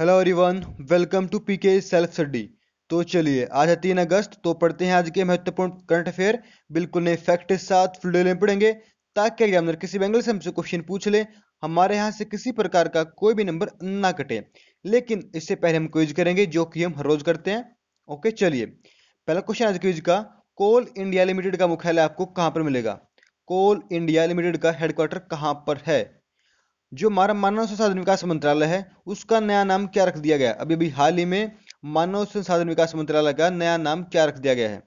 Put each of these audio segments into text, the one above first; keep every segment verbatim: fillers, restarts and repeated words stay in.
Hello everyone, welcome to PK self study. तो चलिए, आज है तीन अगस्त, तो पढ़ते हैं आज के महत्वपूर्ण करंट अफेयर। बिल्कुल नए फैक्ट के साथ फ्लूइडली में पढ़ेंगे ताकि एग्जामिनर किसी भी एंगल से हमसे क्वेश्चन पूछ ले, हमारे यहाँ से किसी प्रकार का कोई भी नंबर ना कटे। लेकिन इससे पहले हम क्विज करेंगे जो कि हम हर रोज करते हैं। ओके, चलिए पहला क्वेश्चन आज क्विज का, कोल इंडिया लिमिटेड का मुख्यालय आपको कहाँ पर मिलेगा? कोल इंडिया लिमिटेड का हेडक्वार्टर कहाँ पर है? जो हमारा मानव संसाधन विकास मंत्रालय है उसका नया नाम क्या रख दिया गया? अभी अभी हाल ही में मानव संसाधन विकास मंत्रालय का नया नाम क्या रख दिया गया है?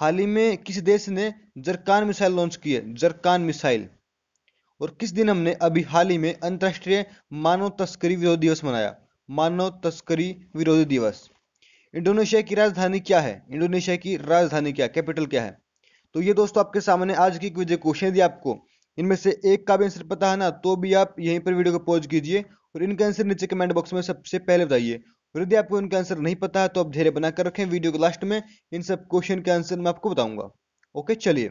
हाल ही में किस देश ने जरकान मिसाइल लॉन्च की है? Zircon missile. और किस दिन हमने अभी हाल ही में अंतर्राष्ट्रीय मानव तस्करी विरोधी दिवस मनाया? मानव तस्करी विरोधी दिवस। इंडोनेशिया की राजधानी क्या है? इंडोनेशिया की राजधानी क्या, कैपिटल क्या है? तो ये दोस्तों आपके सामने आज की क्विज क्वेश्चन दिए आपको, इनमें से एक का भी आंसर पता है ना तो भी आप यहीं पर वीडियो को पॉज कीजिए और इनका आंसर नीचे कमेंट बॉक्स में सबसे पहले बताइए। और यदि आपको इनका आंसर नहीं पता है तो आप धैर्य बनाकर रखें, वीडियो के लास्ट में इन सब क्वेश्चन के आंसर मैं आपको बताऊंगा। ओके चलिए,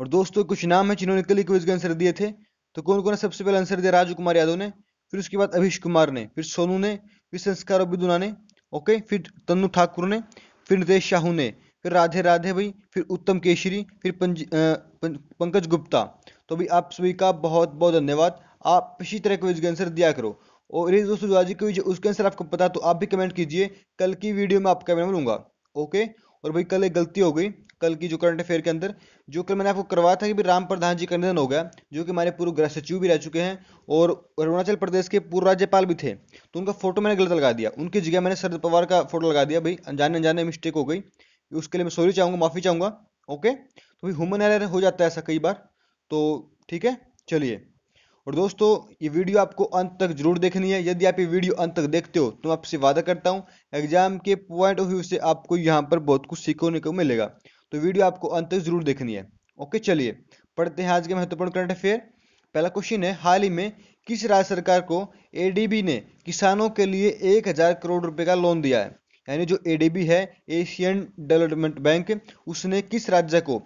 और दोस्तों कुछ नाम है जिन्होंने कल क्विज के आंसर दिए थे। तो कौन कौन? सबसे पहले आंसर दिया राजू कुमार यादव ने, फिर उसके बाद अभिष कुमार ने, फिर सोनू ने, फिर संस्कार बिदुना ने, ओके, फिर तन्नू ठाकुर ने, फिर नितेश साहू ने, फिर राधे राधे भाई, फिर उत्तम केशरी, फिर पंज, पंकज गुप्ता। तो अभी आप सभी का बहुत बहुत धन्यवाद। आप इसी तरह क्विज का आंसर दिया करो। और ये दोस्तों जो आज की क्विज उसका आंसर आपको पता तो आप भी कमेंट कीजिए, कल की वीडियो में आपका मैं लूंगा। ओके, और भाई कल एक गलती हो गई कल की जो करंट अफेयर के अंदर, जो कल मैंने आपको करवाया था कि राम प्रधान जी का निधन हो गया, जो कि हमारे पूर्व गृह सचिव भी रह चुके हैं और अरुणाचल प्रदेश के पूर्व राज्यपाल भी थे, तो उनका फोटो मैंने गलत लगा दिया, उनकी जगह मैंने शरद पवार का फोटो लगा दिया। भाई अनजाने अनजाने मिस्टेक हो गई, उसके लिए मैं सॉरी चाहूंगा, माफी चाहूंगा। ओके, तो भी ह्यूमन एरर हो जाता है ऐसा कई बार, तो ठीक है। चलिए, और दोस्तों ये वीडियो आपको अंत तक जरूर देखनी है। यदि आप ये वीडियो अंत तक देखते हो तो मैं आपसे वादा करता हूँ एग्जाम के पॉइंट ऑफ व्यू से आपको यहाँ पर बहुत कुछ सीखने को मिलेगा। तो वीडियो आपको अंत तक जरूर देखनी है। ओके चलिए, पढ़ते हैं आज के महत्वपूर्ण करंट अफेयर। पहला क्वेश्चन है, हाल ही में किस राज्य सरकार को एडीबी ने किसानों के लिए एक हजार करोड़ रुपए का लोन दिया है? यानी जो एडीबी है, एशियन डेवलपमेंट बैंक, उसने किस राज्य को,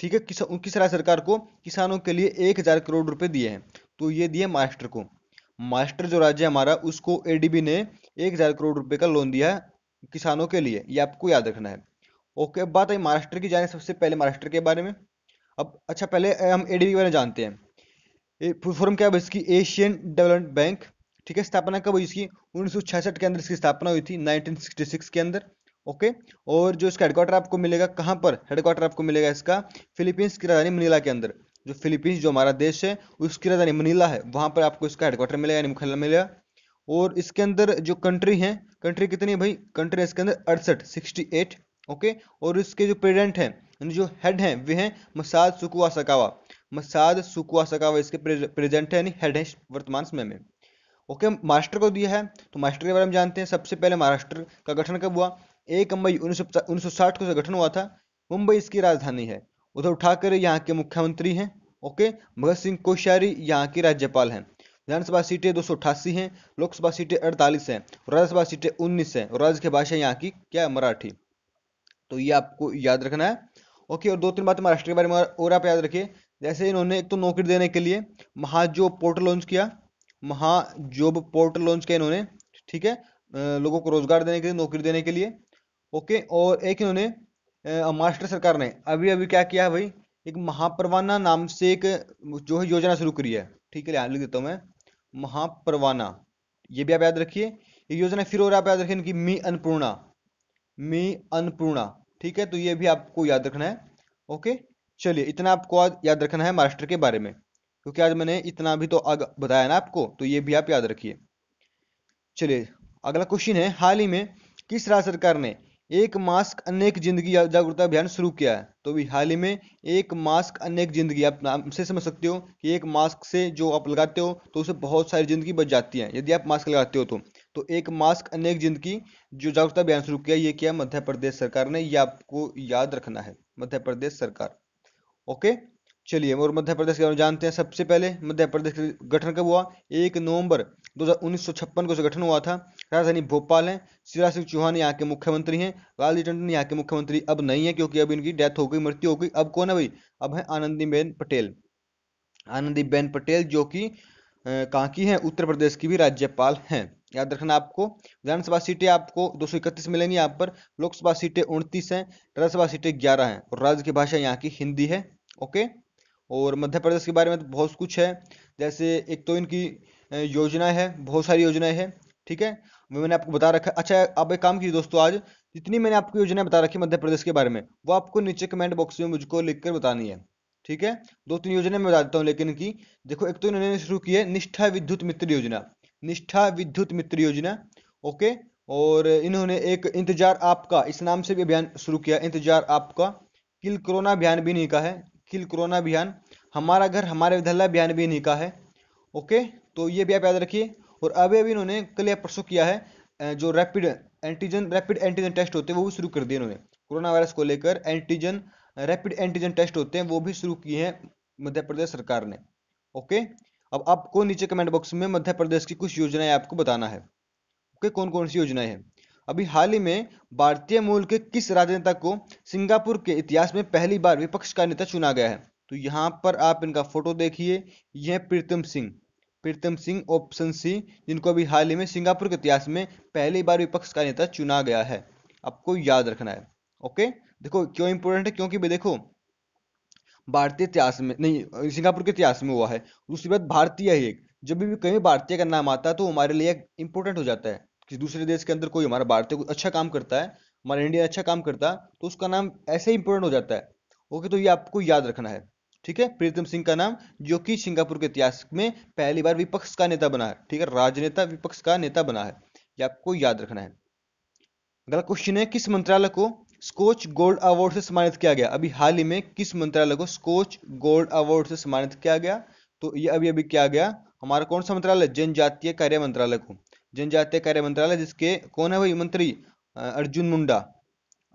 ठीक है, किस किस राज्य सरकार को किसानों के लिए एक हजार करोड़ रुपए दिए हैं? तो ये दिए महाराष्ट्र को। महाराष्ट्र जो राज्य है हमारा, उसको एडीबी ने एक हजार करोड़ रुपए का लोन दिया है किसानों के लिए, ये आपको याद रखना है। ओके, अब बात आई महाराष्ट्र की, जाने सबसे पहले महाराष्ट्र के बारे में। अब अच्छा, पहले हम एडीबी के बारे में जानते हैं। फुल फॉर्म क्या है इसकी? एशियन डेवलपमेंट बैंक, ठीक है। स्थापना कब हुई इसकी? उन्नीस सौ छियासठ के अंदर इसकी स्थापना हुई थी, नाइनटीन सिक्सटी सिक्स के अंदर। ओके, और जो इसका हेडक्वार्टर आपको मिलेगा कहां पर? हेडक्वार्टर आपको मिलेगा इसका फिलीपींस की राजधानी मनीला के अंदर। जो फिलीपींस जो हमारा देश है उसकी राजधानी मनीला है, वहां पर आपको इसका हेडक्वार्टर मिलेगा, यानी मुख्यालय मिलेगा। और इसके अंदर जो कंट्री है, कंट्री कितनी है भाई? कंट्री इसके अंदर अड़सठ, सिक्सटी एट। ओके, और इसके जो प्रेसिडेंट है, जो हेड है, वे हैं मसाद सुकुआ सकावा। मसाद सुकुआ सकावा इसके प्रेसिडेंट है, यानी हेड है वर्तमान समय में। ओके, okay, महाराष्ट्र को दिया है तो महाराष्ट्र के बारे में जानते हैं। सबसे पहले महाराष्ट्र का गठन कब हुआ? एक मई उन्नीस सौ साठ को गठन हुआ था। मुंबई इसकी राजधानी है। उद्धव ठाकरे यहाँ के मुख्यमंत्री हैं। ओके, भगत सिंह कोश्यारी यहाँ के राज्यपाल हैं। विधानसभा सीटें दो सौ अट्ठासी हैं, लोकसभा सीटें अड़तालीस हैं, राज्यसभा सीटें उन्नीस हैं, और राज्य की भाषा यहाँ की क्या? मराठी। तो ये आपको याद रखना है। ओके, okay, और दो तीन बातें महाराष्ट्र के बारे में और आप याद रखिए। जैसे इन्होंने एक तो नौकरी देने के लिए महाजॉब पोर्टल लॉन्च किया, महाजॉब पोर्टल लॉन्च किया इन्होंने, ठीक है, लोगों को रोजगार देने के लिए, नौकरी देने के लिए। ओके, और एक इन्होंने महाराष्ट्र सरकार ने अभी अभी क्या किया है भाई? एक महापरवाना नाम से एक जो है योजना शुरू करी है, ठीक है, लिख देता हूँ मैं, महापरवाना। ये भी आप याद रखिए, ये योजना। फिर और आप याद रखिए इनकी मी अन्नपूर्णा, मी अन्नपूर्णा, ठीक है, तो ये भी आपको याद रखना है। ओके चलिए, इतना आपको आज याद रखना है महाराष्ट्र के बारे में, क्योंकि आज मैंने इतना भी तो आग बताया ना आपको, तो ये भी आप याद रखिए। चलिए, अगला क्वेश्चन है, हाल ही में किस राज्य सरकार ने एक मास्क अनेक जिंदगी जागरूकता अभियान शुरू किया है? तो भी हाल ही में एक मास्क अनेक जिंदगी, आप नाम से समझ सकते हो कि एक मास्क से जो आप लगाते हो तो उससे बहुत सारी जिंदगी बच जाती है, यदि आप मास्क लगाते हो तो। तो एक मास्क अनेक जिंदगी जो जागरूकता अभियान शुरू किया, ये किया मध्य प्रदेश सरकार ने, ये आपको याद रखना है, मध्य प्रदेश सरकार। ओके चलिए, और मध्य प्रदेश के बारे में जानते हैं। सबसे पहले मध्य प्रदेश का गठन कब हुआ? एक नवंबर दो हजार उन्नीस सौ छप्पन को गठन हुआ था। राजधानी भोपाल है। शिवराज सिंह चौहान यहाँ के मुख्यमंत्री हैं। लालजी टंडन यहाँ के मुख्यमंत्री अब नहीं है, क्योंकि अब इनकी डेथ हो गई, मृत्यु हो गई। अब कौन है भाई? अब है आनंदीबेन पटेल, आनंदीबेन पटेल, जो कि कांकी हैं, उत्तर प्रदेश की भी राज्यपाल हैं। याद रखना आपको विधानसभा सीटें आपको दो सौ इकतीस मिलेंगी यहाँ पर, लोकसभा सीटें उनतीस हैं, राज्यसभा सीटें ग्यारह हैं और राज्य की भाषा यहाँ की हिंदी है। ओके, और मध्य प्रदेश के बारे में तो बहुत कुछ है, जैसे एक तो इनकी योजनाएं है, बहुत सारी योजनाएं हैं, ठीक है, मैंने आपको बता रखा। अच्छा, आप एक काम कीजिए दोस्तों, आज जितनी मैंने आपको योजनाएं बता रखी मध्य प्रदेश के बारे में वो आपको नीचे कमेंट बॉक्स में मुझको लिखकर बतानी है, ठीक है। दो तीन योजना मैं बता देता हूँ लेकिन इनकी, देखो एक तो इन्होंने शुरू की है निष्ठा विद्युत मित्र योजना, निष्ठा विद्युत मित्र योजना, ओके, और इन्होंने एक इंतजार आपका इस नाम से भी अभियान शुरू किया, इंतजार आपका, किल कोरोना अभियान भी नहीं का है, किल कोरोना अभियान, हमारा घर हमारे विद्यालय अभियान भी नहीं का है, ओके, तो ये भी आप याद रखिए। और अभी अभी इन्होंने कल या परसों किया है जो rapid antigen rapid antigen test होते हैं वो भी शुरू कर दिए इन्होंने, कोरोना वायरस को लेकर एंटीजन रैपिड एंटीजन टेस्ट होते हैं वो भी शुरू किए हैं मध्य प्रदेश सरकार ने। ओके, अब आपको नीचे कमेंट बॉक्स में मध्य प्रदेश की कुछ योजनाएं आपको बताना है, ओके, कौन कौन सी योजनाएं हैं। अभी हाल ही में भारतीय मूल के किस राजनेता को सिंगापुर के इतिहास में पहली बार विपक्ष का नेता चुना गया है, तो यहाँ पर आप इनका फोटो देखिए, यह प्रीतम सिंह, प्रीतम सिंह ऑप्शन सी, जिनको अभी हाल ही में सिंगापुर के इतिहास में पहली बार विपक्ष का नेता चुना गया है, आपको याद रखना है। ओके, देखो क्यों इंपॉर्टेंट है, क्योंकि देखो भारतीय इतिहास में नहीं, सिंगापुर के इतिहास में हुआ है, दूसरी बात भारतीय है, एक जब भी कहीं भारतीय का नाम आता है तो हमारे लिए इंपॉर्टेंट हो जाता है कि दूसरे देश के अंदर कोई हमारा भारतीय कुछ अच्छा काम करता है, हमारा इंडिया अच्छा काम करता है तो उसका नाम ऐसे ही इंपॉर्टेंट हो जाता है। ओके, तो ये आपको याद रखना है, ठीक है, प्रीतम सिंह का नाम, जो कि सिंगापुर के इतिहास में पहली बार विपक्ष का नेता बना है, ठीक है, राजनेता विपक्ष का नेता बना है, ये आपको याद रखना है। अगला क्वेश्चन है, किस मंत्रालय को स्कॉच गोल्ड अवार्ड से सम्मानित किया गया, अभी हाल ही में किस मंत्रालय को स्कॉच गोल्ड अवार्ड से सम्मानित किया गया, तो ये अभी अभी किया गया, हमारा कौन सा मंत्रालय, जनजातीय कार्य मंत्रालय को, जनजातीय कार्य मंत्रालय, जिसके कौन है भाई मंत्री, अर्जुन मुंडा,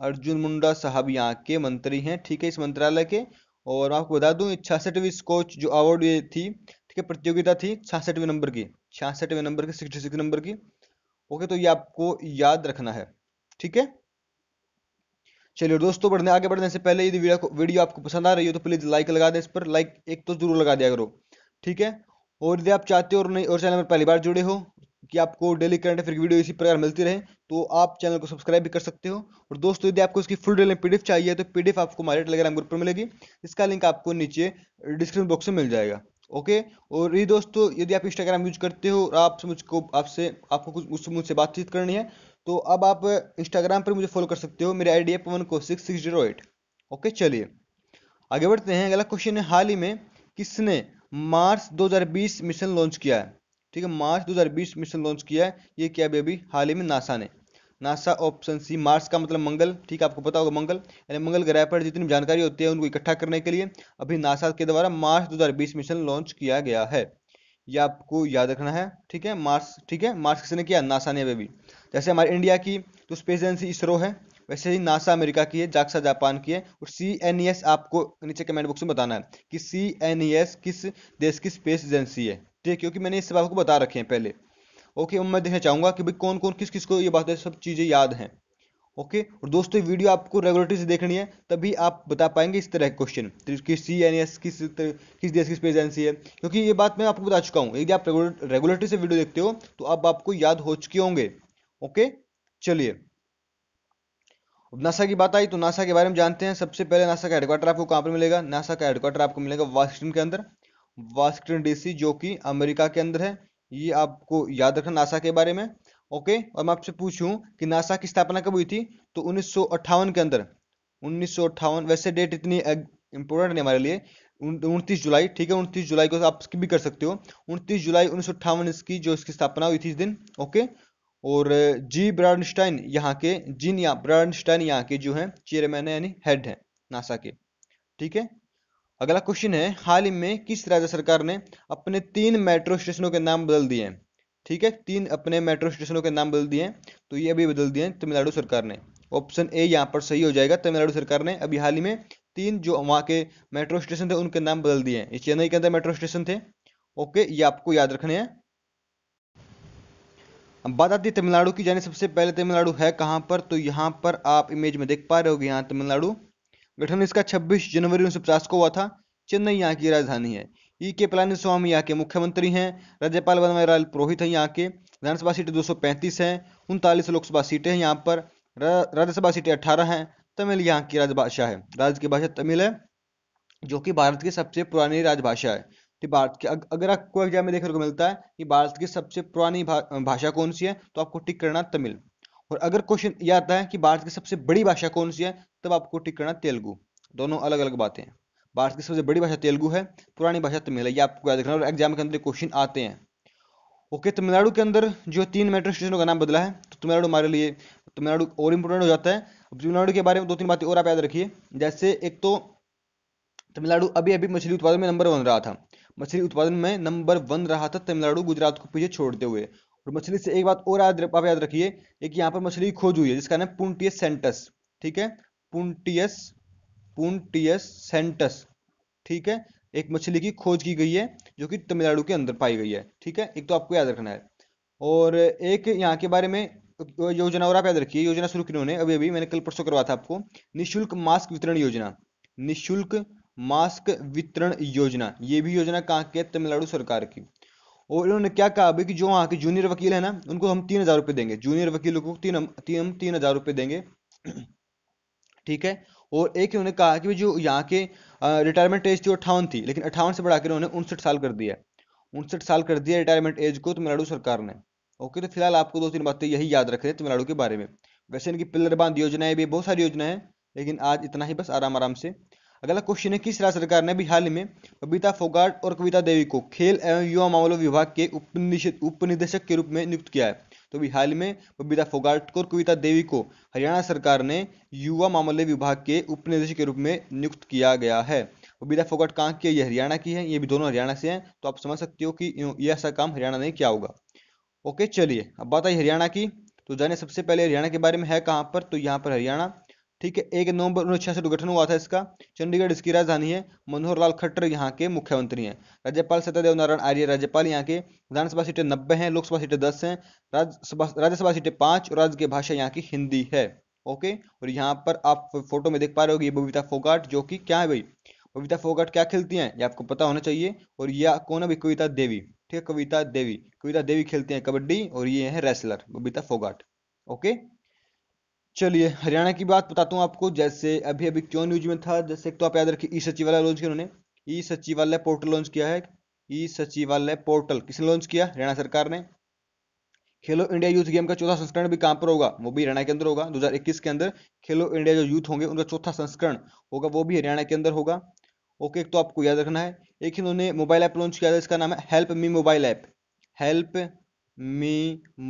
अर्जुन मुंडा साहब यहाँ के मंत्री हैं, ठीक है, इस मंत्रालय के। और आपको बता दूं छियासठवीं स्कॉच जो अवार्ड ये थी, ठीक है, प्रतियोगिता थी छियासठवें नंबर की, छियासठवें नंबर की, सिक्सटी सिक्स नंबर की। ओके, तो ये आपको याद रखना है, ठीक है। चलिए दोस्तों, बढ़ने आगे बढ़ने से पहले यदि वीडियो, वीडियो आपको पसंद आ रही हो तो प्लीज लाइक लगा दें, इस पर लाइक एक तो जरूर लगा दिया करो, ठीक है। और यदि आप चाहते हो और नहीं और चैनल पर पहली बार जुड़े हो कि आपको डेली करंट अफेयर की वीडियो इसी प्रकार मिलती रहे तो आप चैनल को सब्सक्राइब भी कर सकते हो। और दोस्तों, यदि आपको इसकी फुल डेली पीडीएफ चाहिए तो पीडीएफ आपको हमारे टेलीग्राम ग्रुप पर मिलेगी, इसका लिंक आपको नीचे डिस्क्रिप्शन बॉक्स में मिल जाएगा। ओके, और ये दोस्तों, यदि आप इंस्टाग्राम यूज करते हो और आपसे मुझको आपसे आपको कुछ मुझसे बातचीत करनी है तो अब आप इंस्टाग्राम पर मुझे फॉलो कर सकते हो, मेरी आईडी है पवन को six six zero eight. Okay, चलिए आगे बढ़ते हैं। अगला क्वेश्चन है, हाल ही में किसने मार्स दो हज़ार बीस मिशन लॉन्च किया है, ठीक है, मार्स दो हज़ार बीस मिशन लॉन्च किया है, ये क्या बेबी, हाल ही में नासा ने, नासा ऑप्शन सी। मार्स का मतलब मंगल, ठीक है, आपको पता होगा मंगल, यानी मंगल ग्रह पर जितनी जानकारी होती है उनको इकट्ठा करने के लिए अभी नासा के द्वारा मार्स दो हज़ार बीस मिशन लॉन्च किया गया है, ये आपको याद रखना है, ठीक है। मार्स, ठीक है, मार्स किसने किया, नासा ने। बेबी जैसे हमारे इंडिया की तो स्पेस एजेंसी इसरो है, वैसे ही नासा अमेरिका की है, जाक्सा जापान की है, और सी एन ई एस आपको नीचे कमेंट बॉक्स में बताना है कि सी एन ई एस किस देश की स्पेस एजेंसी है, ठीक है, क्योंकि मैंने इस सब आपको बता रखे हैं पहले। ओके, मैं देखना चाहूँगा कि भाई कौन कौन किस किस को ये बातें सब चीज़ें याद हैं। ओके, और दोस्तों वीडियो आपको रेगुलरिटी से देखनी है तभी आप बता पाएंगे इस तरह के क्वेश्चन कि सी एन एस किस किस देश की स्पेस एजेंसी है, क्योंकि ये बात मैं आपको बता चुका हूँ, यदि आप रेगुलरिटी से वीडियो देखते हो तो अब आपको याद हो चुके होंगे। ओके, चलिए अब नासा की बात आई तो नासा के बारे में जानते हैं। सबसे पहले नासा का हेडक्वार्टर आपको कहाँ पर मिलेगा, नासा का हेडक्वार्टर आपको मिलेगा वाशिंगटन के अंदर, वाशिंगटन डीसी जो कि अमेरिका के अंदर है, ये आपको याद रखना नासा के बारे में। ओके, और मैं आपसे पूछूं कि नासा की स्थापना कब हुई थी तो उन्नीस सौ अट्ठावन के अंदर, उन्नीस सौ अट्ठावन, वैसे डेट इतनी इंपॉर्टेंट नहीं हमारे लिए, उनतीस जुलाई, ठीक है, उनतीस जुलाई को आप स्किप भी कर सकते हो, उनतीस जुलाई उन्नीस सौ अट्ठावन इसकी जो इसकी स्थापना हुई थी इस दिन। ओके, और जी ब्राडनस्टाइन यहाँ के, जिन या ब्राडनस्टाइन यहाँ के जो हैं चेयरमैन है यानी हेड हैं नासा के, ठीक है। अगला क्वेश्चन है, हाल ही में किस राज्य सरकार ने अपने तीन मेट्रो स्टेशनों के नाम बदल दिए हैं, ठीक है, तीन अपने मेट्रो स्टेशनों के नाम बदल दिए हैं तो ये अभी बदल दिए हैं तमिलनाडु सरकार ने, ऑप्शन ए यहाँ पर सही हो जाएगा, तमिलनाडु सरकार ने अभी हाल ही में तीन जो वहाँ के मेट्रो स्टेशन थे उनके नाम बदल दिए हैं, ये चेन्नई के अंदर मेट्रो स्टेशन थे। ओके, ये आपको याद रखने हैं। अब बात आती है तमिलनाडु की, यानी सबसे पहले तमिलनाडु है कहाँ पर, तो यहाँ पर आप इमेज में देख पा रहे होगे, यहाँ तमिलनाडु, गठन इसका छब्बीस जनवरी उन्नीस सौ पचास को हुआ था, चेन्नई यहाँ की राजधानी है, ई के पलानी स्वामी यहाँ के मुख्यमंत्री हैं। राज्यपाल बनवारीलाल पुरोहित हैं यहाँ के। विधानसभा सीटें दो सौ पैंतीस हैं। उनतालीस लोकसभा सीटें हैं यहाँ पर। राज्यसभा सीटें अठारह हैं। तमिल यहाँ की राजभाषा है। राज्य की भाषा तमिल है जो कि भारत की सबसे पुरानी राजभाषा है। तो भारत के अग, अगर आपको एग्जाम में देखने को मिलता है कि भारत की सबसे पुरानी भा, भाषा कौन सी है तो आपको टिक करना तमिल। और अगर क्वेश्चन ये आता है कि भारत की सबसे बड़ी भाषा कौन सी है तब आपको टिक करना तेलुगु। दोनों अलग अलग बातें हैं। भारत की सबसे बड़ी भाषा तेलुगु है, पुरानी भाषा तमिल है। ये आपको याद रखना। और एग्जाम के अंदर क्वेश्चन आते हैं। ओके, तमिलनाडु के अंदर जो तीन मेट्रो स्टेशनों का नाम बदला है तो तमिलनाडु हमारे लिए तमिलनाडु और इंपोर्टेंट हो जाता है। अब तमिलनाडु के बारे में दो तीन बातें और आप याद रखिए। जैसे एक तो तमिलनाडु अभी अभी मछली उत्पादन में नंबर वन रहा था। मछली उत्पादन में नंबर वन रहा था तमिलनाडु, गुजरात को पीछे छोड़ते हुए। और मछली से एक बात और आप याद रखिए, एक यहाँ पर मछली खोज हुई है जिसका नाम पुंटियस सेंटस, ठीक है, पुंटियस पुंटियस सेंटस, ठीक है। एक मछली की खोज की गई है जो कि तमिलनाडु के अंदर पाई गई है, ठीक है। एक तो आपको याद रखना है। और एक यहाँ के बारे में योजना और आप याद रखिए। योजना शुरू की उन्होंने अभी अभी मैंने कल परसों करवाया था आपको, निःशुल्क मास्क वितरण योजना। निःशुल्क मास्क वितरण योजना, ये भी योजना कहाँ की है? तमिलनाडु सरकार की। और इन्होंने क्या कहा अभी कि जो वहाँ के जूनियर वकील है ना उनको हम तीन हजार रुपये देंगे। जूनियर वकीलों को तीन हम तीन, तीन हजार रुपये देंगे, ठीक है। और एक इन्होंने कहा कि जो यहाँ के रिटायरमेंट एज थी अट्ठावन थी, लेकिन अट्ठावन से बढ़ाकर उन्होंने उनसठ साल कर दिया। उनसठ साल कर दिया रिटायरमेंट एज को तमिलनाडु सरकार ने। ओके, तो फिलहाल आपको दो तीन बातें यही याद रखें तमिलनाडु के बारे में। वैसे इनकी पिलर बांध योजनाएं भी बहुत सारी योजना है, लेकिन आज इतना ही बस आराम आराम से। अगला क्वेश्चन है, किस राज्य सरकार ने भी हाल ही में बबीता फोगाट और कविता देवी को खेल एवं युवा मामलों विभाग के उपनिदेशक के रूप में नियुक्त किया है? तो भी हाल में बबीता फोगाट को और कविता देवी को हरियाणा सरकार ने युवा मामले विभाग के उपनिदेशक के रूप में नियुक्त किया गया है। बबीता फोगाट कहाँ की है? ये हरियाणा की है। ये भी दोनों हरियाणा से हैं, तो आप समझ सकते हो कि यह ऐसा काम हरियाणा ने किया होगा। ओके, चलिए अब बात आई हरियाणा की, तो जाने सबसे पहले हरियाणा के बारे में है कहाँ पर, तो यहाँ पर हरियाणा, ठीक है। एक नवंबर उन्नीस सौ छियासठ गठन हुआ था इसका। चंडीगढ़ इसकी राजधानी है। मनोहर लाल खट्टर यहाँ के मुख्यमंत्री हैं। राज्यपाल सत्यदेव नारायण आर्य राज्यपाल यहाँ के। विधानसभा सीटें नब्बे हैं, लोकसभा सीटें दस हैं, राज्यसभा राज्यसभा सीटें पांच और राज्य की भाषा यहाँ की हिंदी है। ओके, और यहाँ पर आप फोटो में देख पा रहे हो ये बबीता फोगाट जो कि क्या है भाई, बबीता फोगाट क्या खेलती हैं ये आपको पता होना चाहिए। और यह कौन है? कविता देवी, ठीक है, कविता देवी। कविता देवी खेलती हैं कबड्डी और ये है रेसलर बबीता फोगाट। ओके, चलिए हरियाणा की बात बताता हूँ आपको। जैसे अभी अभी क्यों न्यूज में था, जैसे एक तो आप याद रखिए ई सचिवालय लॉन्च किया उन्होंने। ई सचिवालय पोर्टल लॉन्च किया है। ई सचिवालय पोर्टल किसने लॉन्च किया? हरियाणा सरकार ने। खेलो इंडिया यूथ गेम का चौथा संस्करण भी कहाँ पर होगा? वो भी हरियाणा के अंदर होगा। दो हजार इक्कीस के अंदर खेलो इंडिया जो यूथ होंगे उनका चौथा संस्करण होगा, वो भी हरियाणा के अंदर होगा। ओके, एक तो आपको याद रखना है। एक इन्होंने मोबाइल ऐप लॉन्च किया था, इसका नाम है help me mobile app. Help me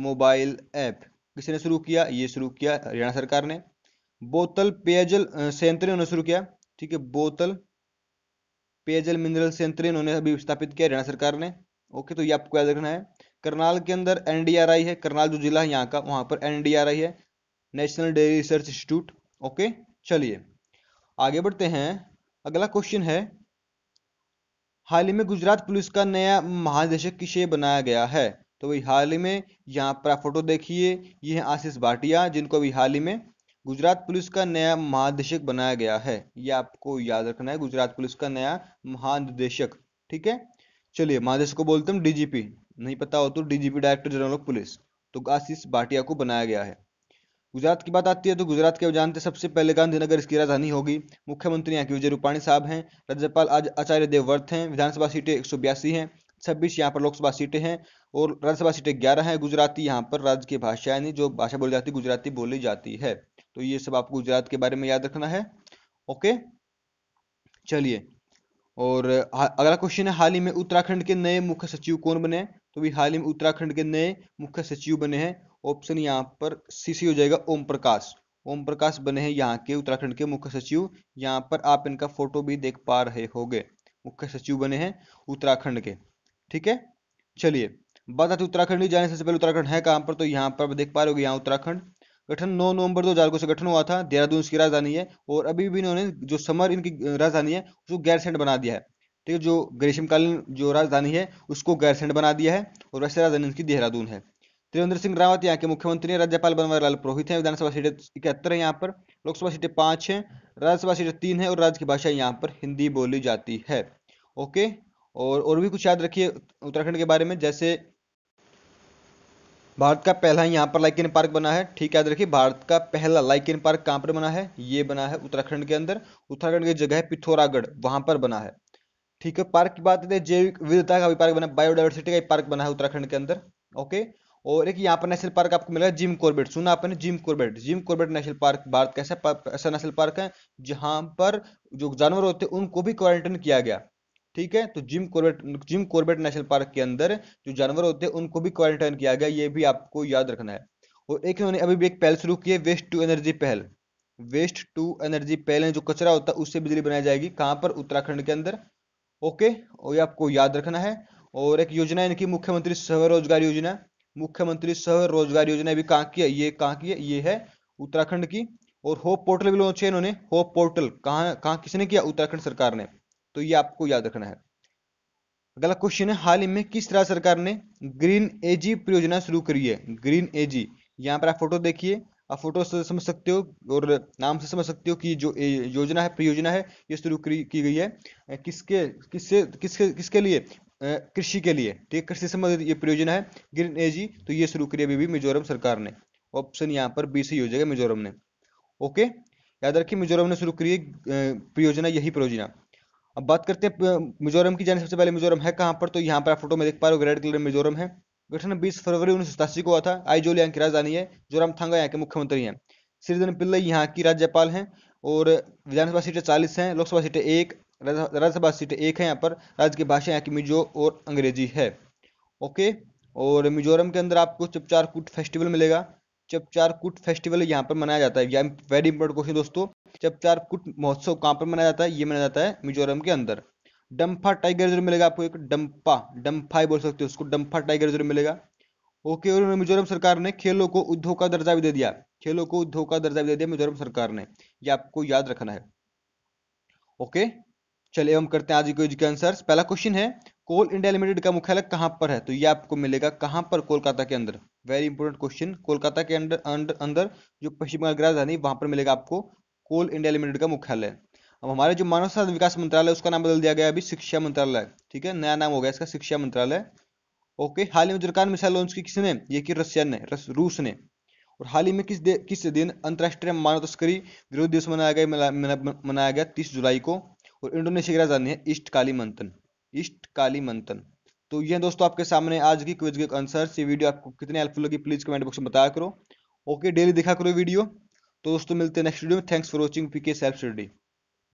mobile app किसने शुरू किया? ये शुरू किया हरियाणा सरकार ने। बोतल पेयजल संयंत्र उन्होंने शुरू किया, ठीक है, बोतल पेयजल मिनरल संयंत्र उन्होंने अभी स्थापित किया हरियाणा सरकार ने। ओके, तो ये आपको याद रखना है। करनाल के अंदर एनडीआरआई है। करनाल जो जिला है यहाँ का, वहां पर एनडीआरआई है, national dairy research institute. Okay, चलिए आगे बढ़ते हैं। अगला क्वेश्चन है, हाल ही में गुजरात पुलिस का नया महानिदेशक किसे बनाया गया है? तो वही हाल ही में यहाँ पर आप फोटो देखिए, ये है आशीष भाटिया, जिनको अभी हाल ही में गुजरात पुलिस का नया महानिदेशक बनाया गया है। ये आपको याद रखना है, गुजरात पुलिस का नया महानिदेशक, ठीक है। चलिए, महानिदेशक को बोलते हैं डीजीपी, नहीं पता हो तो DGP director general of police, तो आशीष भाटिया को बनाया गया है। गुजरात की बात आती है तो गुजरात के जानते सबसे पहले गांधीनगर इसकी राजधानी होगी। मुख्यमंत्री यहाँ के विजय रूपाणी साहब हैं। राज्यपाल आज आचार्य देवव्रत हैं। विधानसभा सीटें एक सौ बयासी हैं, छब्बीस यहाँ पर लोकसभा सीटें हैं और राज्यसभा सीटें ग्यारह हैं। गुजराती यहाँ पर राज्य की भाषा यानी जो भाषा बोली जाती है गुजराती बोली जाती है। तो ये सब आपको गुजरात के बारे में याद रखना है। ओके, चलिए और अगला क्वेश्चन है, हाल ही में उत्तराखंड के नए मुख्य सचिव कौन बने? तो भी हाल ही में उत्तराखंड के नए मुख्य सचिव बने हैं, ऑप्शन यहाँ पर सी सी हो जाएगा, ओम प्रकाश। ओम प्रकाश बने हैं यहाँ के उत्तराखंड के मुख्य सचिव। यहाँ पर आप इनका फोटो भी देख पा रहे होंगे, मुख्य सचिव बने हैं उत्तराखंड के, ठीक है। चलिए बात आती उत्तराखंड की, जाने से पहले उत्तराखंड है कहाँ पर, तो यहाँ पर देख पा रहे हो यहाँ उत्तराखंड। गठन नौ नवंबर दो हजार को से गठन हुआ था। देहरादून इसकी राजधानी है और अभी भी इन्होंने जो समर इनकी राजधानी है उसको गैरसैंण बना दिया है, ठीक है। जो ग्रीष्मकालीन जो राजधानी है उसको गैरसैंण बना दिया है और वैसे राजधानी इनकी देहरादून है। त्रिवेंद्र सिंह रावत यहाँ के मुख्यमंत्री हैं। राज्यपाल बनवारीलाल पुरोहित हैं। विधानसभा सीटें इकहत्तर है यहाँ पर, लोकसभा सीटें पांच है, राज्यसभा सीटें तीन है और राज्य की भाषा यहाँ पर हिंदी बोली जाती है। ओके, और और भी कुछ याद रखिए उत्तराखंड के बारे में, जैसे भारत का पहला यहाँ पर लाइक इन पार्क बना है। ठीक याद रखिए, भारत का पहला लाइक इन पार्क कहाँ पर बना है? ये बना है उत्तराखंड के अंदर। उत्तराखंड की जगह है पिथौरागढ़, वहां पर बना है। ठीक है, पार्क की बात करते हैं, जैविक विविधता का भी पार्क बना, बायोडाइवर्सिटी का भी पार्क बना है उत्तराखंड के अंदर। ओके, और एक यहाँ पर नेशनल पार्क आपको मिलेगा जिम कॉर्बेट, सुना आपने Jim Corbett, Jim Corbett national park. Bharat का ऐसा ऐसा नेशनल पार्क है जहाँ पर जो जानवर होते हैं उनको भी क्वारंटाइन किया गया। ठीक है, तो Jim Corbett Jim Corbett national park के अंदर जो जानवर होते हैं उनको भी क्वारंटाइन किया गया, ये भी आपको याद रखना है। और एक इन्होंने अभी भी एक पहल शुरू की है, वेस्ट टू एनर्जी पहल। वेस्ट टू एनर्जी पहल है, जो कचरा होता है उससे बिजली बनाई जाएगी, कहाँ पर? उत्तराखंड के अंदर। ओके, और ये आपको याद रखना है। और एक योजना इनकी मुख्यमंत्री स्वरोजगार योजना, मुख्यमंत्री स्वरोजगार योजना भी कहाँ की है? ये कहाँ की है? ये है उत्तराखंड की। और होप पोर्टल भी लॉन्च किया इन्होंने, होप पोर्टल कहाँ कहाँ किसने किया? उत्तराखंड सरकार ने, तो ये आपको याद रखना है। अगला क्वेश्चन है, हाल ही में किस राज्य सरकार ने ग्रीन एजी परियोजना शुरू करी है? ग्रीन एजी, यहाँ पर आप फोटो देखिए, आप फोटो से समझ सकते हो और नाम से समझ सकते हो कि जो योजना है, परियोजना है, ये शुरू की गई है किसके किससे किसके किसके लिए? कृषि के लिए। ठीक है, कृषि से संबंधित ये परियोजना है ग्रीन एजी, तो ये शुरू करी अभी भी मिजोरम सरकार ने। ऑप्शन यहाँ पर बी से हो जाएगा, मिजोरम ने। ओके, याद रखिए, मिजोरम ने शुरू करी है परियोजना, यही परियोजना। अब बात करते हैं मिजोरम की जाने, सबसे पहले मिजोरम है कहाँ पर? तो यहाँ पर आप फोटो में देख पा रहे हो, रेड कलर में मिजोरम है। गठन बीस फरवरी उन्नीस सौ सतासी को हुआ था। आइजोल यहाँ की राजधानी है। जोराम थांगा यहाँ के मुख्यमंत्री हैं। सिरिधन पिल्लई यहाँ की राज्यपाल हैं। और विधानसभा सीटें चालीस हैं, लोकसभा सीटें एक, राज्यसभा सीटें एक है। यहाँ पर राज्य की भाषा यहाँ की मिजो और अंग्रेजी है। ओके, और मिजोरम के अंदर आपको चपचार कुट फेस्टिवल मिलेगा। चपचार कुट फेस्टिवल यहाँ पर मनाया जाता है, वेरी इंपॉर्टेंट क्वेश्चन दोस्तों। चपचार कुट महोत्सव कहाँ पर मनाया जाता है? ये मनाया जाता है मिजोरम के अंदर। डम्फा टाइगर रिजर्व मिलेगा आपको, एक डम्फा डम्फा बोल सकते हो उसको, डम्फा टाइगर रिजर्व मिलेगा। ओके, और मिजोरम सरकार ने खेलों को उद्योग का दर्जा भी दे दिया, खेलों को उद्योग का दर्जा भी दे दिया मिजोरम सरकार ने, ये आपको याद रखना है। ओके, चलिए हम करते हैं आज के इसके आंसर्स। पहला क्वेश्चन है, कोल इंडिया लिमिटेड का मुख्यालय कहाँ पर है? तो ये आपको मिलेगा कहाँ पर? कोलकाता के अंदर। वेरी इंपॉर्टेंट क्वेश्चन, कोलकाता के अंदर अंदर अंदर जो पश्चिम बंगाल की राजधानी, वहां पर मिलेगा आपको कोल इंडिया लिमिटेड का मुख्यालय। अब हमारे जो मानव संसाधन विकास मंत्रालय, उसका नाम बदल दिया गया अभी शिक्षा मंत्रालय। ठीक है, नया नाम हो गया इसका, शिक्षा मंत्रालय। ओके, हाल ही में जुर्कान मिसाइल लॉन्च की किसने? ये की रशियन ने, रूस ने। और हाल ही में किस किस दिन अंतर्राष्ट्रीय मानव तस्करी विरोध दिवस मनाया गया? मनाया गया तीस जुलाई को। और इंडोनेशिया की राजधानी है ईस्ट काली मंथन, ईस्ट काली मंथन। तो ये दोस्तों आपके सामने आज की क्विज के आंसर्स। ये वीडियो आपको कितनी हेल्पफुल लगी प्लीज कमेंट बॉक्स में बताया करो। ओके, डेली देखा करो वीडियो। तो दोस्तों मिलते हैं नेक्स्ट वीडियो में। Thanks for watching PK self study.